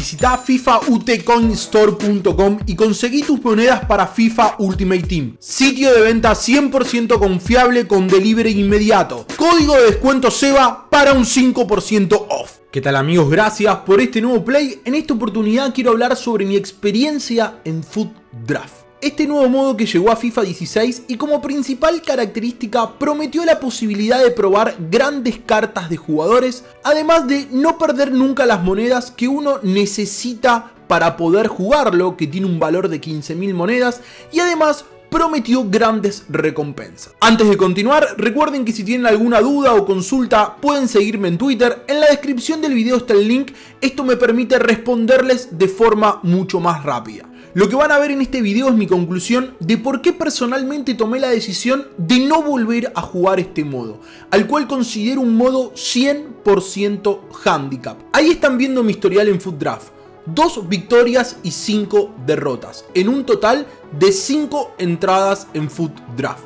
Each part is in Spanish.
visita FIFAUTCOINSTORE.com y conseguí tus monedas para FIFA Ultimate Team. Sitio de venta 100% confiable con delivery inmediato. Código de descuento SEBA para un 5% off. ¿Qué tal amigos? Gracias por este nuevo play. En esta oportunidad quiero hablar sobre mi experiencia en FUT Draft. Este nuevo modo que llegó a FIFA 16 y como principal característica prometió la posibilidad de probar grandes cartas de jugadores, además de no perder nunca las monedas que uno necesita para poder jugarlo, que tiene un valor de 15.000 monedas, y además prometió grandes recompensas. Antes de continuar, recuerden que si tienen alguna duda o consulta pueden seguirme en Twitter. En la descripción del video está el link. Esto me permite responderles de forma mucho más rápida. Lo que van a ver en este video es mi conclusión de por qué personalmente tomé la decisión de no volver a jugar este modo, al cual considero un modo 100% handicap. Ahí están viendo mi historial en FUT Draft. 2 victorias y 5 derrotas, en un total de 5 entradas en FUT Draft.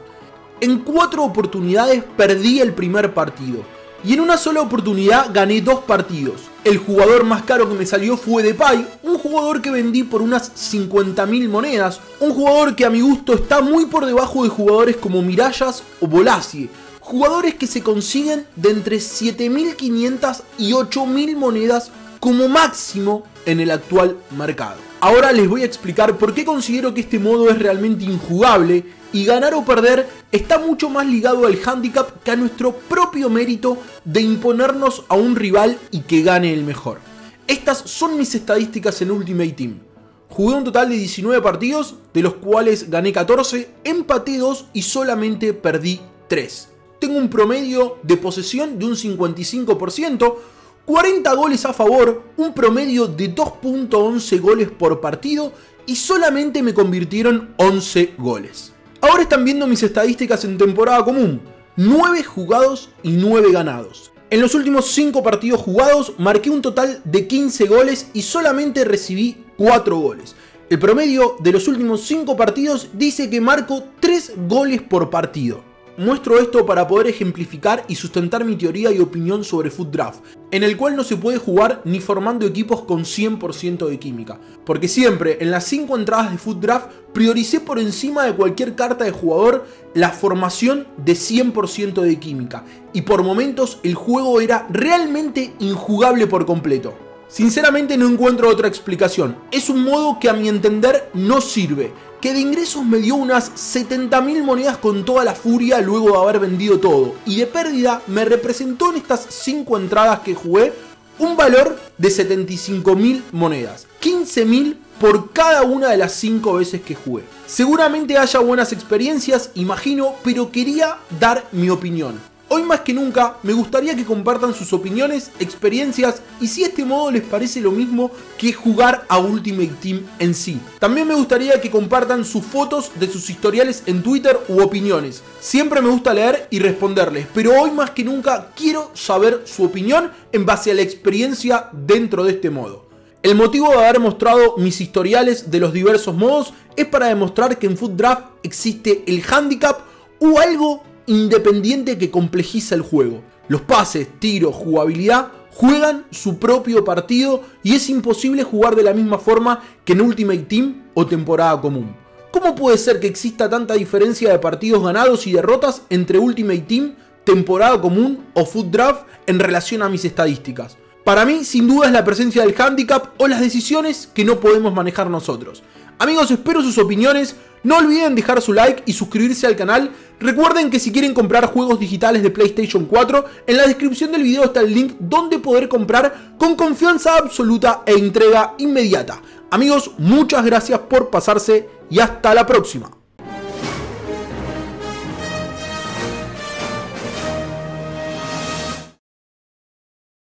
En 4 oportunidades perdí el primer partido y en una sola oportunidad gané 2 partidos. El jugador más caro que me salió fue Depay, un jugador que vendí por unas 50.000 monedas, un jugador que a mi gusto está muy por debajo de jugadores como Mirallas o Bolasie, jugadores que se consiguen de entre 7.500 y 8.000 monedas como máximo en el actual mercado. Ahora les voy a explicar por qué considero que este modo es realmente injugable y ganar o perder está mucho más ligado al handicap que a nuestro propio mérito de imponernos a un rival y que gane el mejor. Estas son mis estadísticas en Ultimate Team. Jugué un total de 19 partidos, de los cuales gané 14, empaté 2 y solamente perdí 3. Tengo un promedio de posesión de un 55%, 40 goles a favor, un promedio de 2.11 goles por partido y solamente me convirtieron 11 goles. Ahora están viendo mis estadísticas en temporada común, 9 jugados y 9 ganados. En los últimos 5 partidos jugados marqué un total de 15 goles y solamente recibí 4 goles. El promedio de los últimos 5 partidos dice que marco 3 goles por partido. Muestro esto para poder ejemplificar y sustentar mi teoría y opinión sobre FUT Draft, en el cual no se puede jugar ni formando equipos con 100% de química, porque siempre en las 5 entradas de FUT Draft prioricé por encima de cualquier carta de jugador la formación de 100% de química y por momentos el juego era realmente injugable por completo. Sinceramente no encuentro otra explicación, es un modo que a mi entender no sirve, que de ingresos me dio unas 70.000 monedas con toda la furia luego de haber vendido todo, y de pérdida me representó en estas 5 entradas que jugué un valor de 75.000 monedas, 15.000 por cada una de las 5 veces que jugué. Seguramente haya buenas experiencias, imagino, pero quería dar mi opinión. Hoy más que nunca me gustaría que compartan sus opiniones, experiencias y si este modo les parece lo mismo que jugar a Ultimate Team en sí. También me gustaría que compartan sus fotos de sus historiales en Twitter u opiniones. Siempre me gusta leer y responderles, pero hoy más que nunca quiero saber su opinión en base a la experiencia dentro de este modo. El motivo de haber mostrado mis historiales de los diversos modos es para demostrar que en FUT Draft existe el handicap o algo independiente que complejiza el juego. Los pases, tiros, jugabilidad juegan su propio partido y es imposible jugar de la misma forma que en Ultimate Team o temporada común. ¿Cómo puede ser que exista tanta diferencia de partidos ganados y derrotas entre Ultimate Team, temporada común o FUT Draft en relación a mis estadísticas? Para mí, sin duda, es la presencia del handicap o las decisiones que no podemos manejar nosotros. Amigos, espero sus opiniones. No olviden dejar su like y suscribirse al canal. Recuerden que si quieren comprar juegos digitales de PlayStation 4, en la descripción del video está el link donde poder comprar con confianza absoluta e entrega inmediata. Amigos, muchas gracias por pasarse y hasta la próxima.